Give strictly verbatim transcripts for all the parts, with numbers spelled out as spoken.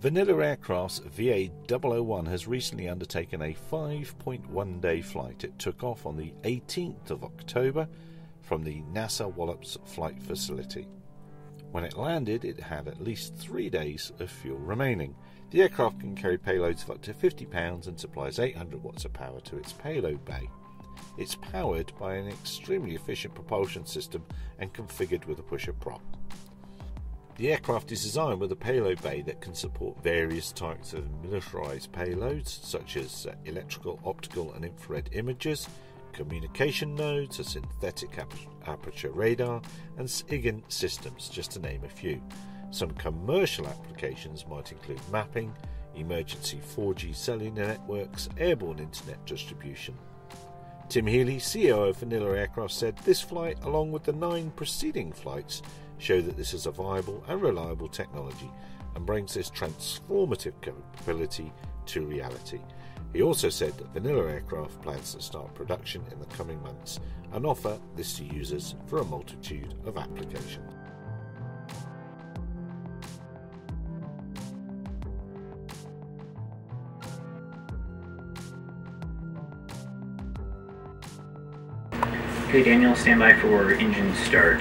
Vanilla Aircraft's V A zero zero one has recently undertaken a five point one day flight. It took off on the eighteenth of October from the NASA Wallops Flight Facility. When it landed, it had at least three days of fuel remaining. The aircraft can carry payloads of up to fifty pounds and supplies eight hundred watts of power to its payload bay. It's powered by an extremely efficient propulsion system and configured with a pusher prop. The aircraft is designed with a payload bay that can support various types of militarized payloads, such as electrical, optical and infrared imagers, communication nodes, a synthetic aperture radar and SIGINT systems, just to name a few. Some commercial applications might include mapping, emergency four G cellular networks, airborne internet distribution. Tim Healy, C E O of Vanilla Aircraft, said this flight, along with the nine preceding flights, show that this is a viable and reliable technology and brings this transformative capability to reality. He also said that Vanilla Aircraft plans to start production in the coming months and offer this to users for a multitude of applications. Okay, Daniel, stand by for engine start.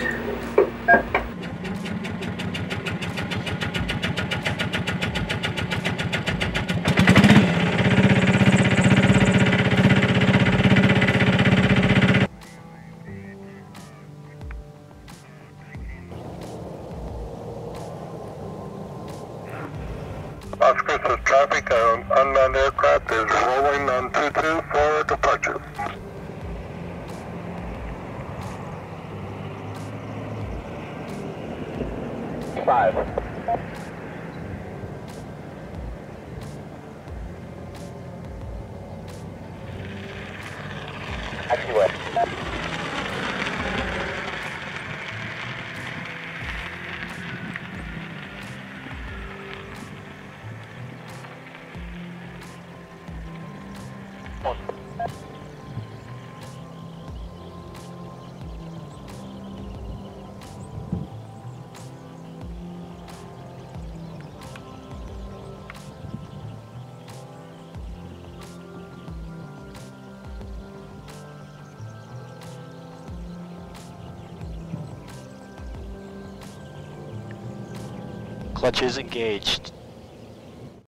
Foxtrot traffic on unmanned aircraft is rolling on two two for departure. Five. Activate. Clutches engaged.